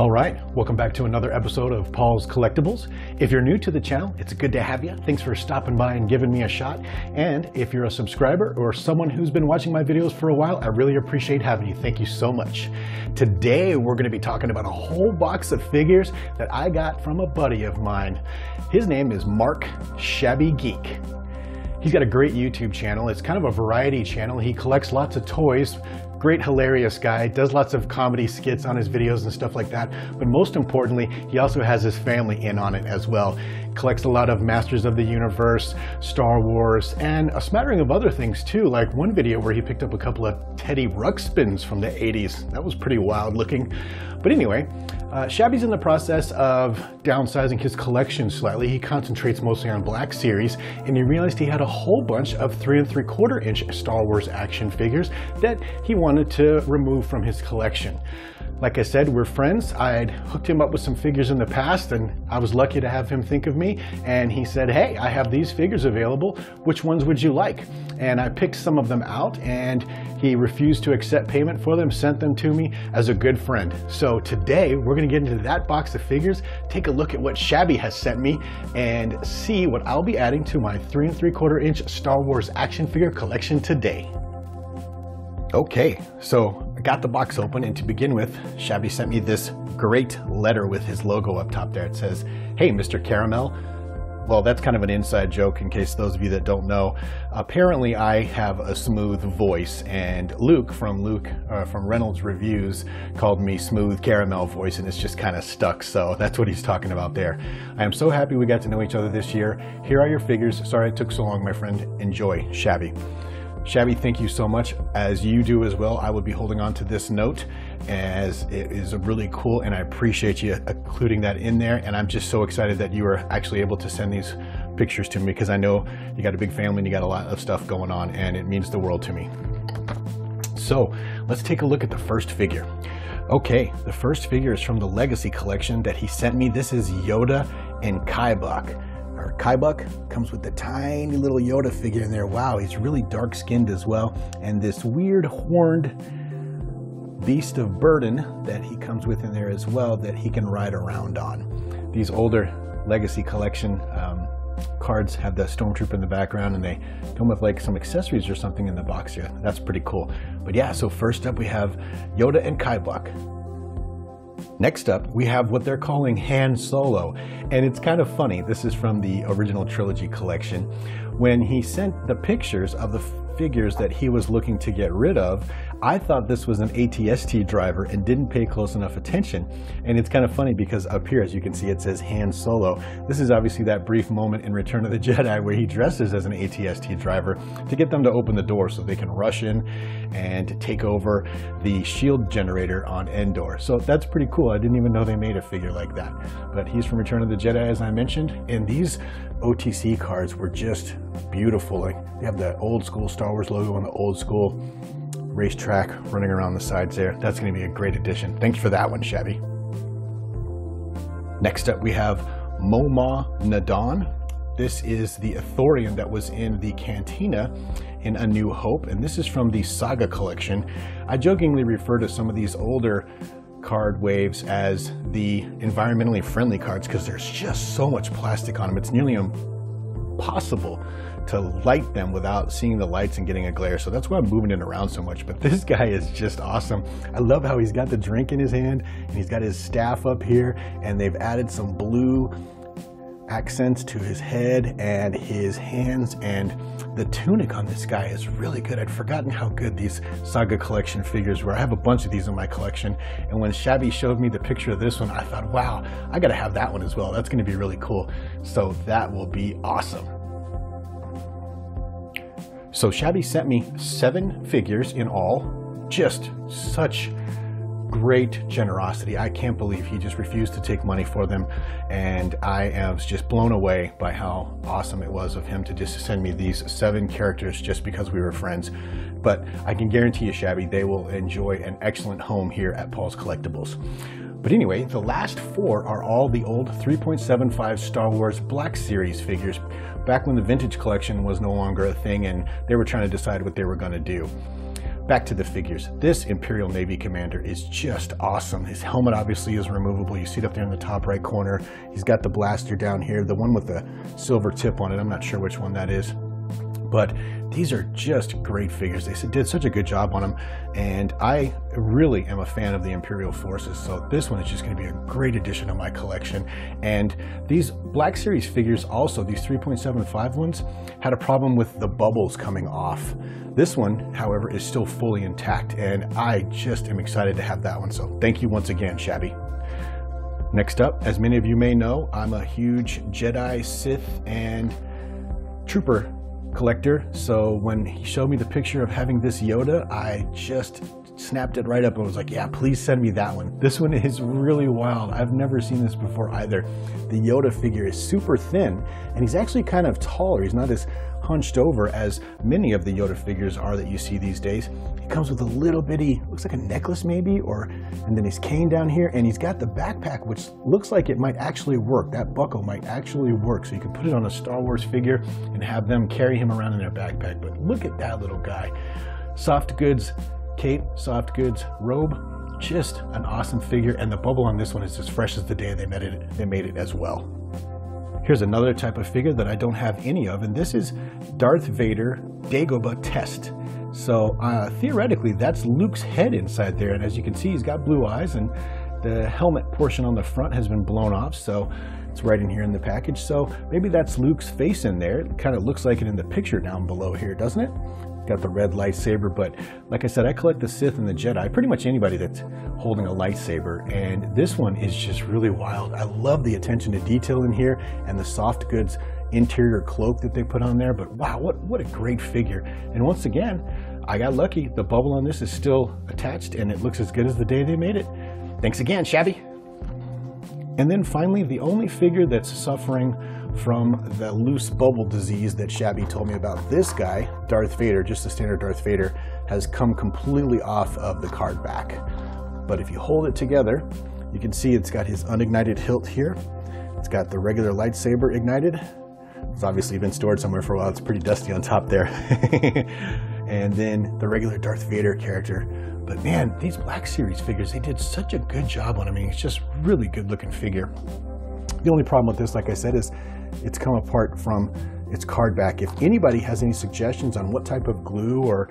All right, welcome back to another episode of Paul's Collectibles. If you're new to the channel, it's good to have you. Thanks for stopping by and giving me a shot. And if you're a subscriber or someone who's been watching my videos for a while, I really appreciate having you. Thank you so much. Today, we're going to be talking about a whole box of figures that I got from a buddy of mine. His name is Marc ShabbyGeek. He's got a great YouTube channel. It's kind of a variety channel. He collects lots of toys. Great, hilarious guy, does lots of comedy skits on his videos and stuff like that. But most importantly, he also has his family in on it as well. Collects a lot of Masters of the Universe, Star Wars, and a smattering of other things too, like one video where he picked up a couple of Teddy Ruxpins from the 80s. That was pretty wild looking. But anyway, Shabby's in the process of downsizing his collection slightly. He concentrates mostly on Black Series, and he realized he had a whole bunch of 3¾ inch Star Wars action figures that he wanted to remove from his collection. Like I said, we're friends. I'd hooked him up with some figures in the past, and I was lucky to have him think of me, and he said, hey, I have these figures available. Which ones would you like? And I picked some of them out, and he refused to accept payment for them, sent them to me as a good friend. So today, we're gonna get into that box of figures, take a look at what Shabby has sent me, and see what I'll be adding to my 3¾ inch Star Wars action figure collection today. Okay, so I got the box open, and to begin with, Shabby sent me this great letter with his logo up top there. It says, hey, Mr. Caramel. Well, that's kind of an inside joke in case those of you that don't know. Apparently, I have a smooth voice, and Luke from Reynolds Reviews called me Smooth Caramel Voice, and it's just kind of stuck, so that's what he's talking about there. I am so happy we got to know each other this year. Here are your figures. Sorry it took so long, my friend. Enjoy, Shabby. Shabby, thank you so much. As you do as well, I will be holding on to this note as it is really cool, and I appreciate you including that in there. And I'm just so excited that you were actually able to send these pictures to me, because I know you got a big family and you got a lot of stuff going on, and it means the world to me. So let's take a look at the first figure. Okay, the first figure is from the Legacy Collection that he sent me. This is Yoda and Kybuck. Kybuck comes with the tiny little Yoda figure in there. Wow, he's really dark skinned as well. And this weird horned beast of burden that he comes with in there as well that he can ride around on. These older Legacy Collection cards have the Stormtrooper in the background, and they come with like some accessories or something in the box here. That's pretty cool. But yeah, so first up we have Yoda and Kybuck. Next up, we have what they're calling Han Solo, and it's kind of funny. This is from the original trilogy collection. When he sent the pictures of the figures that he was looking to get rid of, I thought this was an AT-ST driver and didn't pay close enough attention. And it's kind of funny because up here, as you can see, it says Han Solo. This is obviously that brief moment in Return of the Jedi where he dresses as an AT-ST driver to get them to open the door so they can rush in and take over the shield generator on Endor. So that's pretty cool. I didn't even know they made a figure like that. But he's from Return of the Jedi, as I mentioned. And these OTC cards were just beautiful. Like, they have the old school Star Wars logo and the old school racetrack running around the sides there. That's going to be a great addition. Thanks for that one, Shabby. Next up, we have Momaw Nadon. This is the Ithorian that was in the cantina in A New Hope, and this is from the Saga Collection. I jokingly refer to some of these older card waves as the environmentally friendly cards because there's just so much plastic on them. It's nearly impossible to light them without seeing the lights and getting a glare. So that's why I'm moving it around so much, but this guy is just awesome. I love how he's got the drink in his hand and he's got his staff up here, and they've added some blue accents to his head and his hands, and the tunic on this guy is really good. I'd forgotten how good these Saga Collection figures were. I have a bunch of these in my collection, and when Shabby showed me the picture of this one, I thought, wow, I gotta have that one as well. That's gonna be really cool. So that will be awesome. So Shabby sent me 7 figures in all. Just such great generosity. I can't believe he just refused to take money for them, and I am just blown away by how awesome it was of him to just send me these 7 characters just because we were friends. But I can guarantee you, Shabby, they will enjoy an excellent home here at Paul's Collectibles. But anyway, the last 4 are all the old 3.75 Star Wars Black Series figures, back when the vintage collection was no longer a thing and they were trying to decide what they were going to do. Back to the figures. This Imperial Navy commander is just awesome. His helmet obviously is removable. You see it up there in the top right corner. He's got the blaster down here, the one with the silver tip on it. I'm not sure which one that is. But these are just great figures. They did such a good job on them, and I really am a fan of the Imperial Forces, so this one is just going to be a great addition to my collection. And these Black Series figures also, these 3.75 ones, had a problem with the bubbles coming off. This one, however, is still fully intact, and I just am excited to have that one, so thank you once again, Shabby. Next up, as many of you may know, I'm a huge Jedi, Sith, and Trooper collector, so when he showed me the picture of having this Yoda, I just snapped it right up and was like, yeah, please send me that one. This one is really wild. I've never seen this before either. The Yoda figure is super thin, and he's actually kind of taller. He's not as hunched over as many of the Yoda figures are that you see these days. He comes with a little bitty, looks like a necklace maybe, and then his cane down here, and he's got the backpack, which looks like it might actually work. That buckle might actually work, so you can put it on a Star Wars figure and have them carry him around in their backpack. But look at that little guy. Soft goods cape, soft goods robe, just an awesome figure, and the bubble on this one is as fresh as the day they made it as well. Here's another type of figure that I don't have any of, and this is Darth Vader Dagobah test. So theoretically, that's Luke's head inside there, and as you can see, he's got blue eyes, and the helmet portion on the front has been blown off, so it's right in here in the package. So maybe that's Luke's face in there. It kind of looks like it in the picture down below here, doesn't it? Got the red lightsaber, but like I said, I collect the Sith and the Jedi, pretty much anybody that's holding a lightsaber, and this one is just really wild. I love the attention to detail in here and the soft goods interior cloak that they put on there, but wow, what a great figure. And once again, I got lucky. The bubble on this is still attached, and it looks as good as the day they made it. Thanks again, Shabby. And then finally, the only figure that's suffering from the loose bubble disease that Shabby told me about, this guy, Darth Vader, just the standard Darth Vader, has come completely off of the card back. But if you hold it together, you can see it's got his unignited hilt here. It's got the regular lightsaber ignited. It's obviously been stored somewhere for a while. It's pretty dusty on top there. And then the regular Darth Vader character. But man, these Black Series figures, they did such a good job on them. I mean, it's just really good looking figure. The only problem with this, like I said, is it's come apart from its card back. If anybody has any suggestions on what type of glue or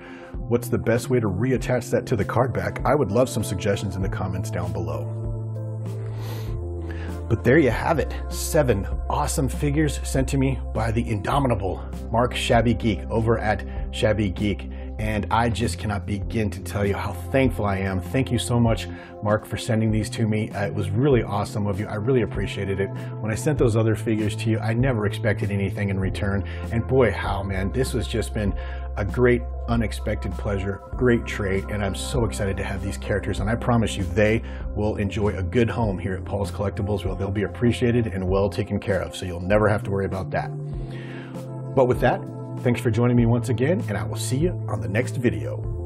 what's the best way to reattach that to the card back, I would love some suggestions in the comments down below. But there you have it, 7 awesome figures sent to me by the indomitable Marc ShabbyGeek over at ShabbyGeek. And I just cannot begin to tell you how thankful I am. Thank you so much, Marc, for sending these to me. It was really awesome of you. I really appreciated it. When I sent those other figures to you, I never expected anything in return. And boy, how, man, this has just been a great, unexpected pleasure, great trade, and I'm so excited to have these characters. And I promise you, they will enjoy a good home here at Paul's Collectibles, where they'll be appreciated and well taken care of. So you'll never have to worry about that. But with that, thanks for joining me once again, and I will see you on the next video.